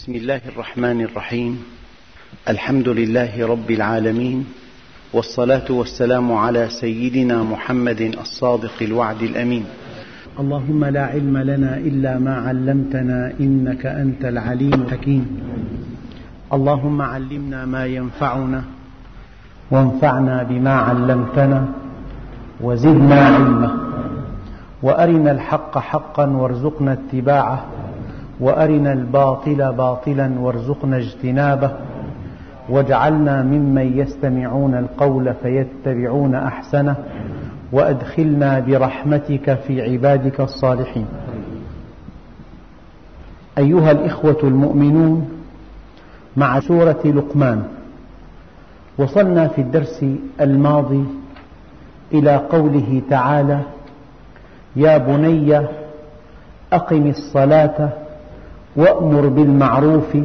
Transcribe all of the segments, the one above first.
بسم الله الرحمن الرحيم. الحمد لله رب العالمين، والصلاة والسلام على سيدنا محمد الصادق الوعد الأمين. اللهم لا علم لنا إلا ما علمتنا إنك أنت العليم الحكيم. اللهم علمنا ما ينفعنا، وانفعنا بما علمتنا، وزدنا علما، وأرنا الحق حقا وارزقنا اتباعه، وأرنا الباطل باطلا وارزقنا اجتنابه، واجعلنا ممن يستمعون القول فيتبعون أحسنه، وأدخلنا برحمتك في عبادك الصالحين. أيها الإخوة المؤمنون، مع سورة لقمان، وصلنا في الدرس الماضي إلى قوله تعالى: يا بني أقم الصلاة وأمر بالمعروف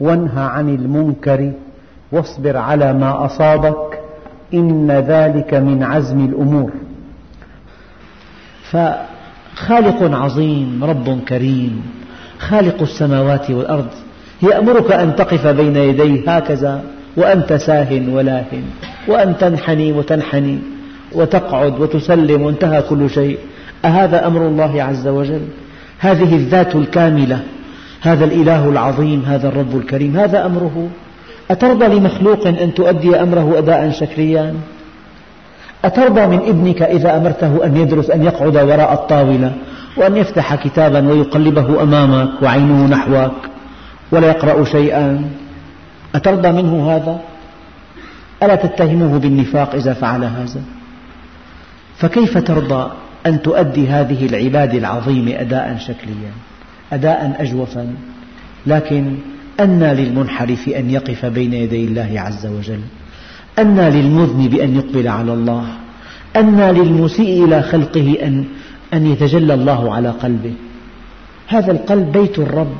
وانهى عن المنكر واصبر على ما أصابك إن ذلك من عزم الأمور. فخالق عظيم، رب كريم، خالق السماوات والأرض، يأمرك أن تقف بين يديه هكذا وأنت ساهٍ ولاهٍ، وأن تنحني وتنحني وتقعد وتسلم وانتهى كل شيء. أهذا أمر الله عز وجل؟ هذه الذات الكاملة، هذا الإله العظيم، هذا الرب الكريم، هذا أمره؟ أترضى لمخلوق أن تؤدي أمره أداء شكليا؟ أترضى من ابنك إذا أمرته أن يدرس أن يقعد وراء الطاولة وأن يفتح كتابا ويقلبه أمامك وعينه نحوك ولا يقرأ شيئا؟ أترضى منه هذا؟ ألا تتهمه بالنفاق إذا فعل هذا؟ فكيف ترضى أن تؤدي هذه العبادة العظيمة أداء شكليا، أداء أجوفا؟ لكن أنى للمنحرف أن يقف بين يدي الله عز وجل، أنى للمذنب أن يقبل على الله، أنى للمسيء إلى خلقه أن يتجلى الله على قلبه. هذا القلب بيت الرب،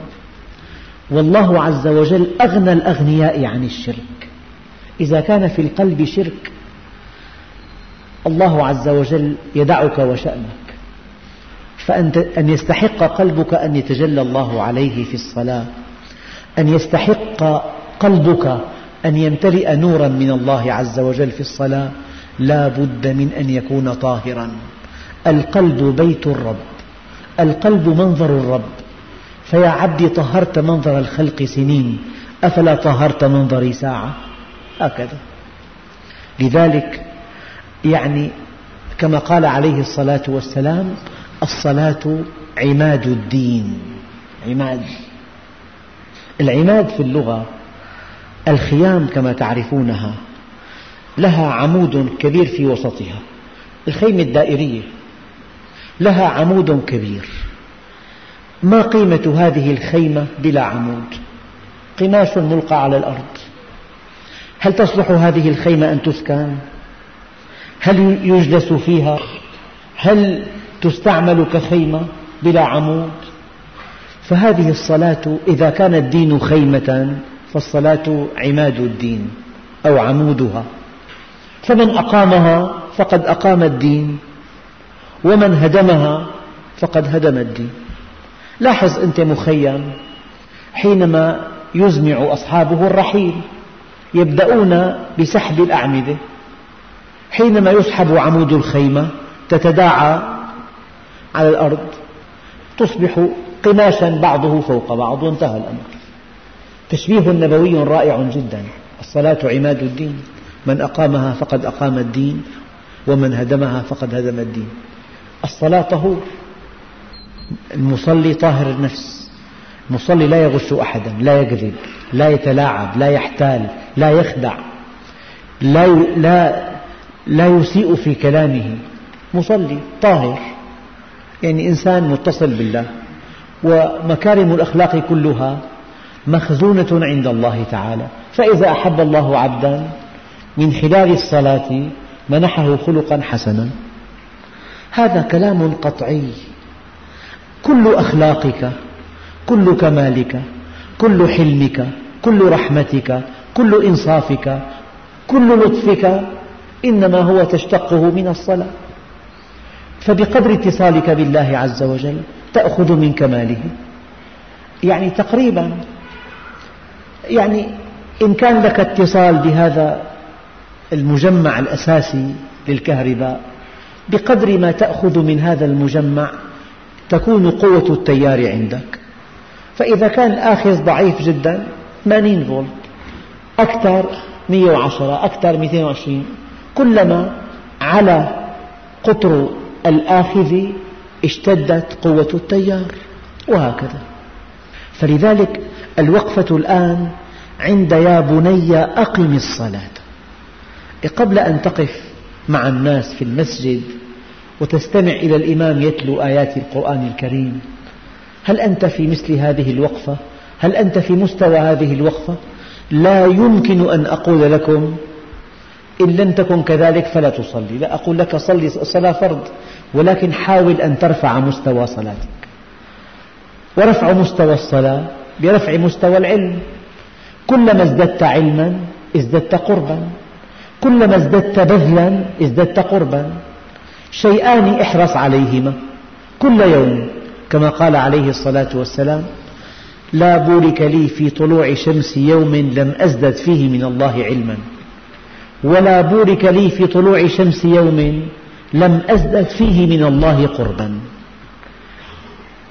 والله عز وجل أغنى الأغنياء عن الشرك. إذا كان في القلب شرك، الله عز وجل يدعك وشأنك. فأنت أن يستحق قلبك أن يتجلى الله عليه في الصلاة، أن يستحق قلبك أن يمتلئ نورا من الله عز وجل في الصلاة، لا بد من أن يكون طاهرا. القلب بيت الرب، القلب منظر الرب. فيا عبدي طهرت منظر الخلق سنين، أفلا طهرت منظري ساعة؟ هكذا. لذلك يعني كما قال عليه الصلاة والسلام: الصلاة عماد الدين. عماد، العماد في اللغة الخيام كما تعرفونها، لها عمود كبير في وسطها، الخيمة الدائرية لها عمود كبير. ما قيمة هذه الخيمة بلا عمود؟ قماش ملقى على الأرض. هل تصلح هذه الخيمة أن تسكن؟ هل يجلس فيها؟ هل تستعمل كخيمة بلا عمود؟ فهذه الصلاة إذا كان الدين خيمة، فالصلاة عماد الدين أو عمودها، فمن أقامها فقد أقام الدين، ومن هدمها فقد هدم الدين. لاحظ أنت مخيم حينما يزمع أصحابه الرحيل، يبدأون بسحب الأعمدة، حينما يسحب عمود الخيمة تتداعى على الأرض، تصبح قماشا بعضه فوق بعض، وانتهى الأمر. تشبيه نبوي رائع جدا. الصلاة عماد الدين، من أقامها فقد أقام الدين، ومن هدمها فقد هدم الدين. الصلاة طهور، المصلي طاهر النفس، المصلي لا يغش أحدا، لا يكذب، لا يتلاعب، لا يحتال، لا يخدع، لا يسيء في كلامه، مصلي طاهر، يعني إنسان متصل بالله. ومكارم الأخلاق كلها مخزونة عند الله تعالى، فإذا أحب الله عبدا من خلال الصلاة منحه خلقا حسنا. هذا كلام قطعي. كل أخلاقك، كل كمالك، كل حلمك، كل رحمتك، كل إنصافك، كل لطفك، إنما هو تشتقه من الصلاة. فبقدر اتصالك بالله عز وجل تأخذ من كماله. يعني تقريبا يعني إن كان لك اتصال بهذا المجمع الأساسي للكهرباء بقدر ما تأخذ من هذا المجمع تكون قوة التيار عندك. فإذا كان الآخذ ضعيف جدا 80 فولت، أكثر 110، أكثر 220، كلما على قطر الآخذ اشتدت قوة التيار وهكذا. فلذلك الوقفة الآن عند يا بني أقم الصلاة. قبل أن تقف مع الناس في المسجد وتستمع إلى الإمام يتلو آيات القرآن الكريم، هل أنت في مثل هذه الوقفة؟ هل أنت في مستوى هذه الوقفة؟ لا يمكن أن أقول لكم إن لم تكن كذلك فلا تصلي، لا أقول لك صلي صلاة فرض، ولكن حاول أن ترفع مستوى صلاتك. ورفع مستوى الصلاة برفع مستوى العلم، كلما ازددت علما ازددت قربا، كلما ازددت بذلا ازددت قربا. شيئان احرص عليهما كل يوم، كما قال عليه الصلاة والسلام: لا بورك لي في طلوع شمس يوم لم أزدد فيه من الله علما، ولا بورك لي في طلوع شمس يوم لم أزدد فيه من الله قربا.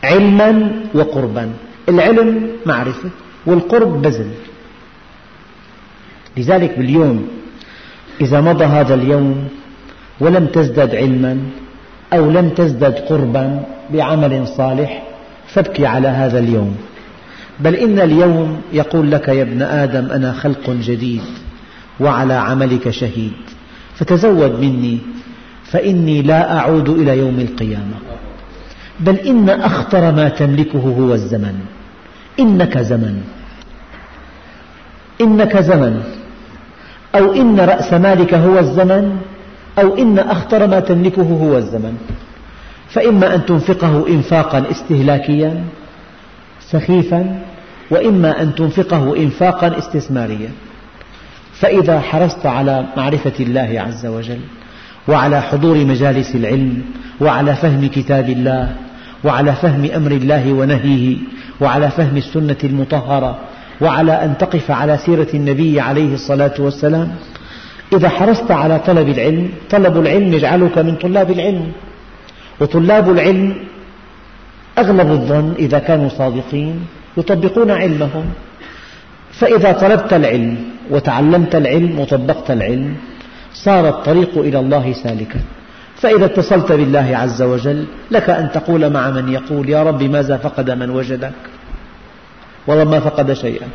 علما وقربا، العلم معرفة والقرب بذل. لذلك باليوم إذا مضى هذا اليوم ولم تزدد علما أو لم تزدد قربا بعمل صالح فابكي على هذا اليوم، بل إن اليوم يقول لك: يا ابن آدم أنا خلق جديد وعلى عملك شهيد، فتزود مني فإني لا أعود إلى يوم القيامة. بل إن أخطر ما تملكه هو الزمن، إنك زمن، إنك زمن، أو إن رأس مالك هو الزمن، أو إن أخطر ما تملكه هو الزمن. فإما أن تنفقه إنفاقا استهلاكيا سخيفا، وإما أن تنفقه إنفاقا استثماريا. فإذا حرصت على معرفة الله عز وجل، وعلى حضور مجالس العلم، وعلى فهم كتاب الله، وعلى فهم أمر الله ونهيه، وعلى فهم السنة المطهرة، وعلى أن تقف على سيرة النبي عليه الصلاة والسلام، إذا حرصت على طلب العلم، طلب العلم يجعلك من طلاب العلم، وطلاب العلم أغلب الظن إذا كانوا صادقين يطبقون علمهم. فإذا طلبت العلم وتعلمت العلم وطبقت العلم صار الطريق إلى الله سالكا. فإذا اتصلت بالله عز وجل لك أن تقول مع من يقول: يا رب ماذا فقد من وجدك؟ والله ما فقد شيئا.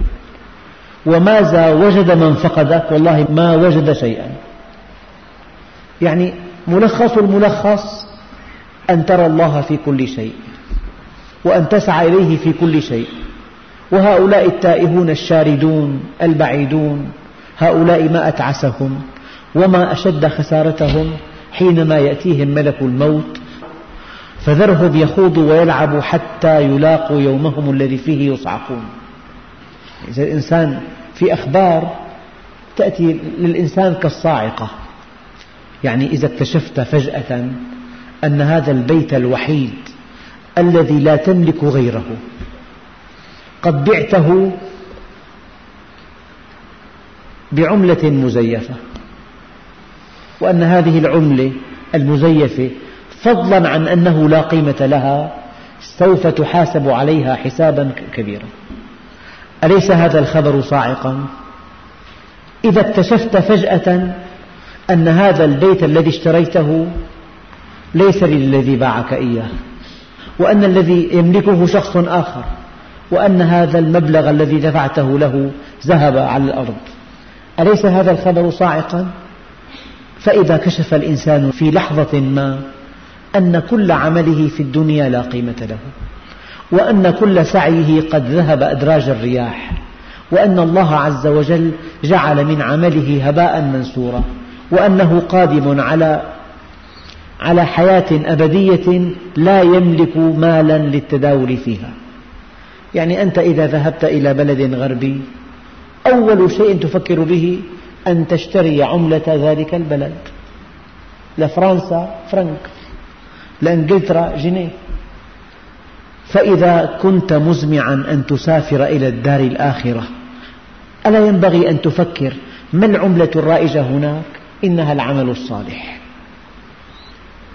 وماذا وجد من فقدك؟ والله ما وجد شيئا. يعني ملخص الملخص أن ترى الله في كل شيء، وأن تسعى إليه في كل شيء. وهؤلاء التائهون الشاردون البعيدون، هؤلاء ما أتعسهم وما أشد خسارتهم حينما يأتيهم ملك الموت. فذرهم يخوضوا ويلعبوا حتى يلاقوا يومهم الذي فيه يصعقون. إذا الإنسان في أخبار تأتي للإنسان كالصاعقة، يعني إذا اكتشفت فجأة أن هذا البيت الوحيد الذي لا تملك غيره قد بعته بعملة مزيفة، وأن هذه العملة المزيفة فضلا عن أنه لا قيمة لها سوف تحاسب عليها حسابا كبيرا. أليس هذا الخبر صاعقا؟ إذا اكتشفت فجأة أن هذا البيت الذي اشتريته ليس للذي باعك إياه، وأن الذي يملكه شخص آخر، وأن هذا المبلغ الذي دفعته له ذهب على الأرض، أليس هذا الخبر صاعقا؟ فإذا كشف الإنسان في لحظة ما أن كل عمله في الدنيا لا قيمة له، وأن كل سعيه قد ذهب أدراج الرياح، وأن الله عز وجل جعل من عمله هباء منثورا، وأنه قادم على حياة أبدية لا يملك مالا للتداول فيها. يعني أنت إذا ذهبت إلى بلد غربي أول شيء تفكر به أن تشتري عملة ذلك البلد، لفرنسا فرنك، لإنجلترا جنيه. فإذا كنت مزمعا أن تسافر إلى الدار الآخرة ألا ينبغي أن تفكر ما العملة الرائجة هناك؟ إنها العمل الصالح.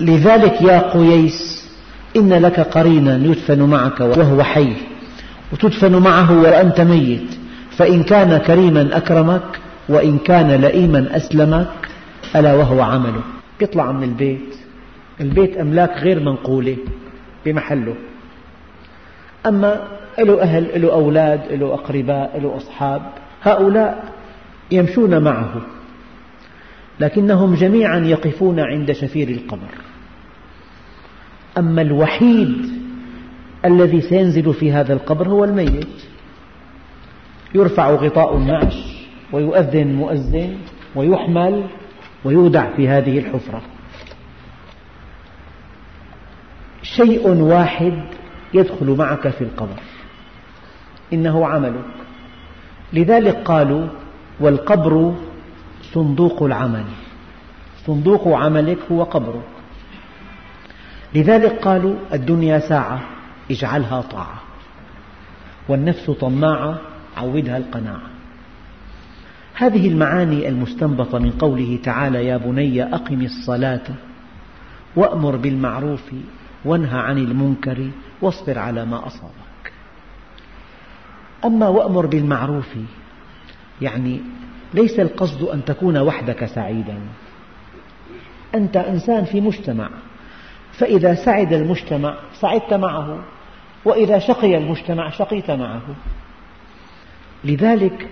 لذلك يا قيس إن لك قرينا يدفن معك وهو حي وتدفن معه وأنت ميت، فإن كان كريما أكرمك وإن كان لئيما أسلمك، ألا وهو عمله. يطلع من البيت، البيت أملاك غير منقولة بمحله، أما له أهل، له أولاد، له أقرباء، له أصحاب، هؤلاء يمشون معه، لكنهم جميعا يقفون عند شفير القبر. أما الوحيد الذي سينزل في هذا القبر هو الميت، يرفع غطاء النعش ويؤذن مؤذن ويحمل ويودع في هذه الحفرة. شيء واحد يدخل معك في القبر، إنه عملك. لذلك قالوا والقبر صندوق العمل، صندوق عملك هو قبرك. لذلك قالوا الدنيا ساعة اجعلها طاعة، والنفس طماعة عودها القناعة. هذه المعاني المستنبطة من قوله تعالى يا بني أقم الصلاة وأمر بالمعروف وانهى عن المنكر واصبر على ما أصابك. أما وأمر بالمعروف يعني ليس القصد أن تكون وحدك سعيدا، أنت إنسان في مجتمع، فإذا سعد المجتمع سعدت معه، وإذا شقي المجتمع شقيت معه. لذلك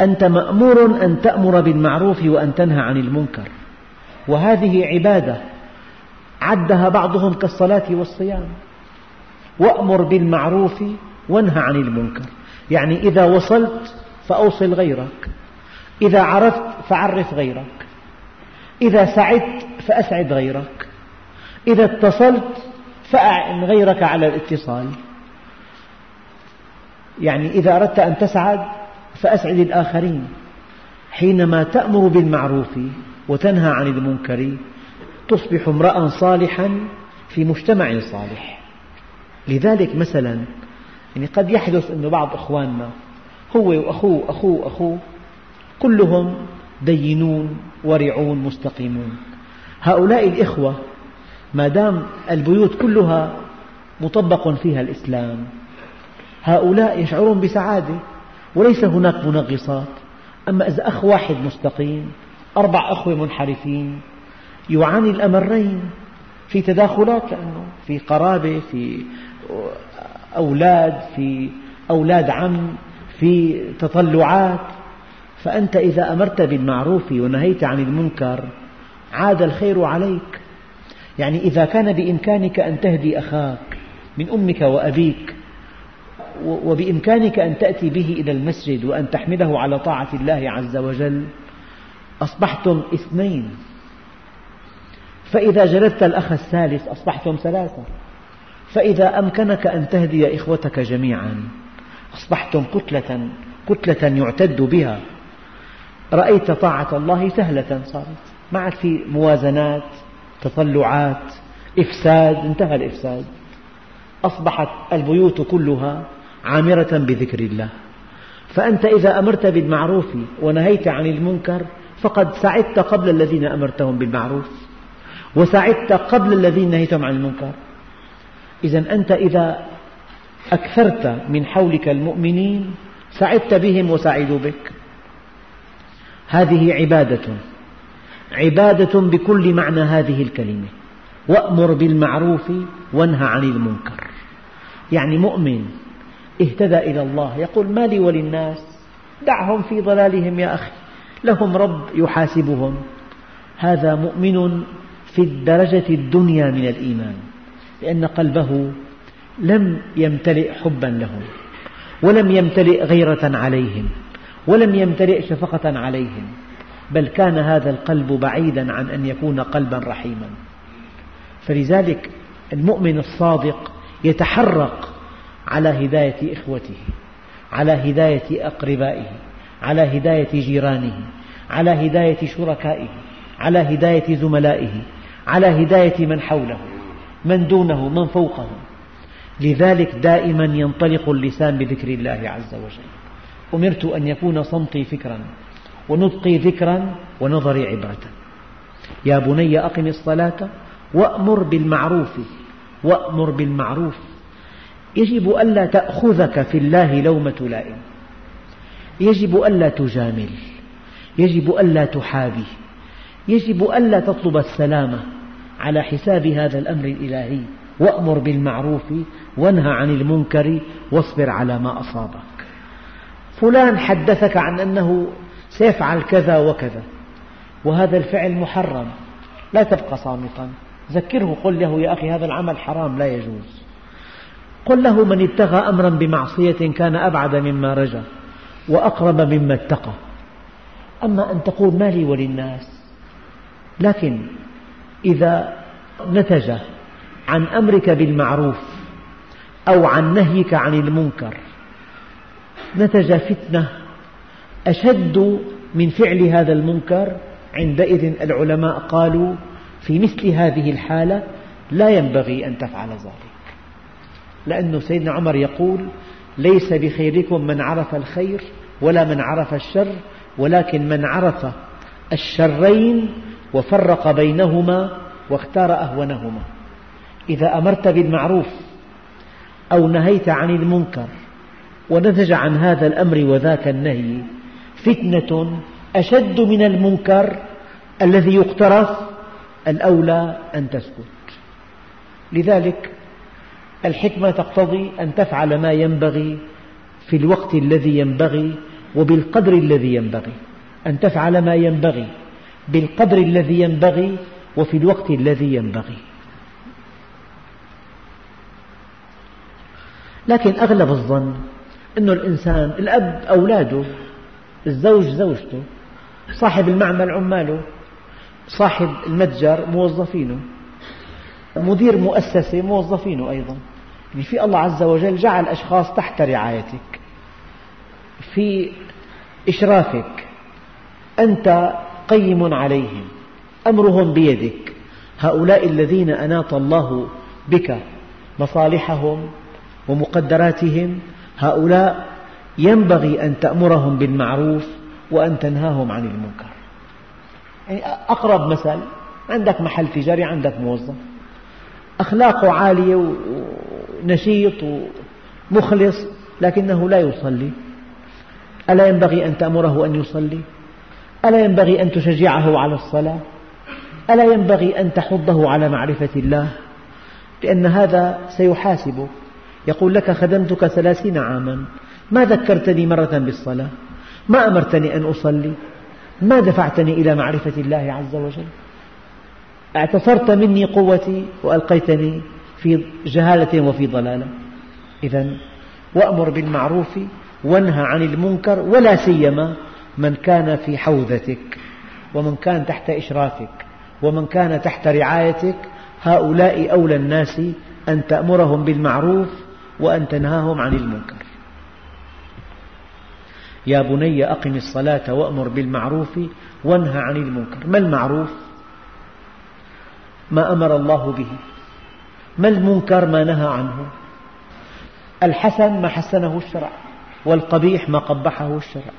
أنت مأمور أن تأمر بالمعروف وأن تنهى عن المنكر، وهذه عبادة عدها بعضهم كالصلاة والصيام. وأمر بالمعروف وانهى عن المنكر، يعني إذا وصلت فأوصل غيرك، إذا عرفت فعرف غيرك، إذا سعدت فأسعد غيرك، إذا اتصلت فأعن غيرك على الاتصال. يعني إذا أردت أن تسعد فأسعد الآخرين. حينما تأمر بالمعروف وتنهى عن المنكر تصبح امرأ صالحا في مجتمع صالح. لذلك مثلا يعني قد يحدث أن بعض إخواننا هو وأخوه أخوه أخوه كلهم دينون ورعون مستقيمون، هؤلاء الإخوة ما دام البيوت كلها مطبق فيها الإسلام هؤلاء يشعرون بسعادة وليس هناك منغصات. أما إذا أخ واحد مستقيم 4 أخوة منحرفين يعاني الأمرين، في تداخلات، لأنه في قرابة، في أولاد، في أولاد عم، في تطلعات. فأنت إذا أمرت بالمعروف ونهيت عن المنكر عاد الخير عليك. يعني إذا كان بإمكانك أن تهدي أخاك من أمك وأبيك وبإمكانك أن تأتي به إلى المسجد وأن تحمله على طاعة الله عز وجل أصبحتم 2، فإذا جلبت الأخ الثالث أصبحتم 3، فإذا أمكنك أن تهدي إخوتك جميعا أصبحتم كتلة يعتد بها. رأيت طاعة الله سهلة، صارت ما عاد في موازنات، تطلعات، إفساد، انتهى الإفساد، أصبحت البيوت كلها عامرة بذكر الله. فأنت إذا أمرت بالمعروف ونهيت عن المنكر فقد سعدت قبل الذين أمرتهم بالمعروف وسعدت قبل الذين نهيتهم عن المنكر. إذن أنت إذا أكثرت من حولك المؤمنين سعدت بهم وسعدوا بك. هذه عبادة بكل معنى هذه الكلمة، وأمر بالمعروف وانهى عن المنكر. يعني مؤمن اهتدى إلى الله يقول ما لي وللناس، دعهم في ضلالهم يا أخي، لهم رب يحاسبهم. هذا مؤمن في الدرجة الدنيا من الإيمان، لأن قلبه لم يمتلئ حبا لهم ولم يمتلئ غيرة عليهم ولم يمتلئ شفقة عليهم، بل كان هذا القلب بعيدا عن أن يكون قلبا رحيما. فلذلك المؤمن الصادق يتحرق على هداية إخوته، على هداية أقربائه، على هداية جيرانه، على هداية شركائه، على هداية زملائه، على هداية من حوله، من دونه، من فوقه. لذلك دائما ينطلق اللسان بذكر الله عز وجل، أمرت أن يكون صمتي فكرا ونطقي ذكرا ونظري عبرة. يا بني أقم الصلاة وأمر بالمعروف يجب ألا تأخذك في الله لومة لائم، يجب ألا تجامل، يجب ألا تحابي، يجب ألا تطلب السلامة على حساب هذا الأمر الإلهي. وأمر بالمعروف وانهى عن المنكر واصبر على ما أصابك. فلان حدثك عن أنه سيفعل كذا وكذا وهذا الفعل محرم، لا تبقى صامتا، ذكره، قل له يا أخي هذا العمل حرام لا يجوز. قل له من ابتغى أمرا بمعصية كان أبعد مما رجا وأقرب مما اتقى. أما أن تقول ما لي وللناس، لكن إذا نتج عن أمرك بالمعروف أو عن نهيك عن المنكر نتج فتنة أشد من فعل هذا المنكر، عندئذ العلماء قالوا في مثل هذه الحالة لا ينبغي أن تفعل ذلك، لأن سيدنا عمر يقول ليس بخيركم من عرف الخير ولا من عرف الشر، ولكن من عرف الشرين وفرق بينهما واختار أهونهما. إذا أمرت بالمعروف أو نهيت عن المنكر ونتج عن هذا الأمر وذاك النهي فتنة أشد من المنكر الذي يقترف، الأولى أن تسكت. لذلك الحكمة تقتضي أن تفعل ما ينبغي في الوقت الذي ينبغي وبالقدر الذي ينبغي، أن تفعل ما ينبغي بالقدر الذي ينبغي وفي الوقت الذي ينبغي. لكن أغلب الظن أن الإنسان، الأب أولاده، الزوج زوجته، صاحب المعمل عماله، صاحب المتجر موظفينه، مدير مؤسسة موظفينه أيضا. يعني في الله عز وجل جعل أشخاص تحت رعايتك، في إشرافك، أنت قيم عليهم، أمرهم بيدك. هؤلاء الذين أناط الله بك مصالحهم ومقدراتهم، هؤلاء ينبغي أن تأمرهم بالمعروف وأن تنهاهم عن المنكر. يعني أقرب مثل، عندك محل تجاري، عندك موظف أخلاقه عالية ونشيط ومخلص لكنه لا يصلي، ألا ينبغي أن تأمره أن يصلي؟ ألا ينبغي أن تشجعه على الصلاة؟ ألا ينبغي أن تحضه على معرفة الله؟ لأن هذا سيحاسبه، يقول لك خدمتك 30 عاما، ما ذكرتني مرة بالصلاة، ما أمرتني أن أصلي، ما دفعتني إلى معرفة الله عز وجل، اعتصرت مني قوتي وألقيتني في جهالة وفي ضلالة. إذن وأمر بالمعروف وانهى عن المنكر، ولا سيما من كان في حوزتك ومن كان تحت إشرافك ومن كان تحت رعايتك، هؤلاء أولى الناس أن تأمرهم بالمعروف وأن تنهاهم عن المنكر. يا بني أقم الصلاة وأمر بالمعروف وانهى عن المنكر. ما المعروف؟ ما أمر الله به. ما المنكر؟ ما نهى عنه. الحسن ما حسنه الشرع، والقبيح ما قبحه الشرع.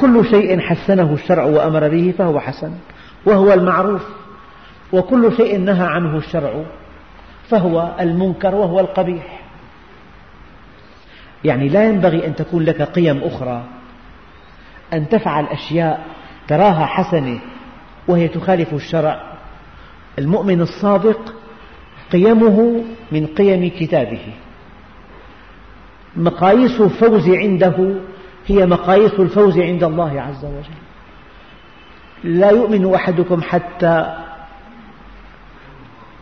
كل شيء حسنه الشرع وأمر به فهو حسن وهو المعروف، وكل شيء نهى عنه الشرع فهو المنكر وهو القبيح. يعني لا ينبغي أن تكون لك قيم أخرى، أن تفعل أشياء تراها حسنة وهي تخالف الشرع. المؤمن الصادق قيمه من قيم كتابه، مقاييس الفوز عنده هي مقاييس الفوز عند الله عز وجل. لا يؤمن أحدكم حتى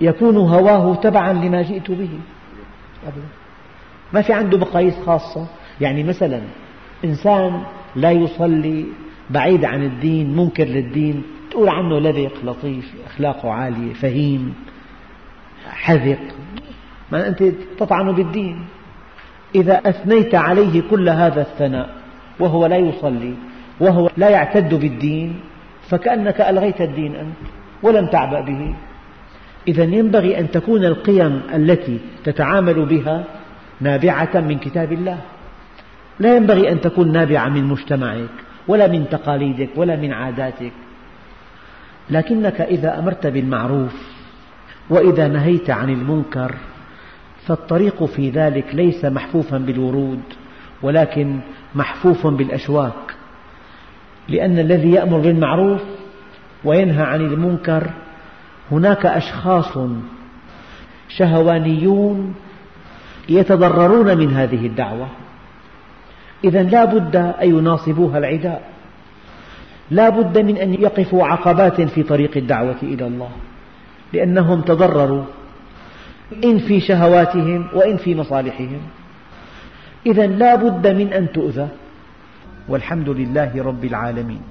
يكون هواه تبعا لما جئت به، ما في عنده مقاييس خاصة. يعني مثلا إنسان لا يصلي، بعيد عن الدين، منكر للدين، تقول عنه لذيق لطيف، أخلاقه عالية، فهيم، حذق، ما أنت تطعن بالدين. إذا أثنيت عليه كل هذا الثناء وهو لا يصلي وهو لا يعتد بالدين، فكأنك ألغيت الدين أنت ولم تعبأ به. إذن ينبغي أن تكون القيم التي تتعامل بها نابعة من كتاب الله، لا ينبغي أن تكون نابعة من مجتمعك ولا من تقاليدك ولا من عاداتك، لكنك إذا أمرت بالمعروف وإذا نهيت عن المنكر فالطريق في ذلك ليس محفوفا بالورود ولكن محفوف بالأشواك، لأن الذي يأمر بالمعروف وينهى عن المنكر هناك أشخاص شهوانيون يتضررون من هذه الدعوة، إذن لا بد أن يناصبوها العداء، لا بد من أن يقفوا عقبات في طريق الدعوة إلى الله، لأنهم تضرروا إن في شهواتهم وإن في مصالحهم، إذن لا بد من أن تؤذى، والحمد لله رب العالمين.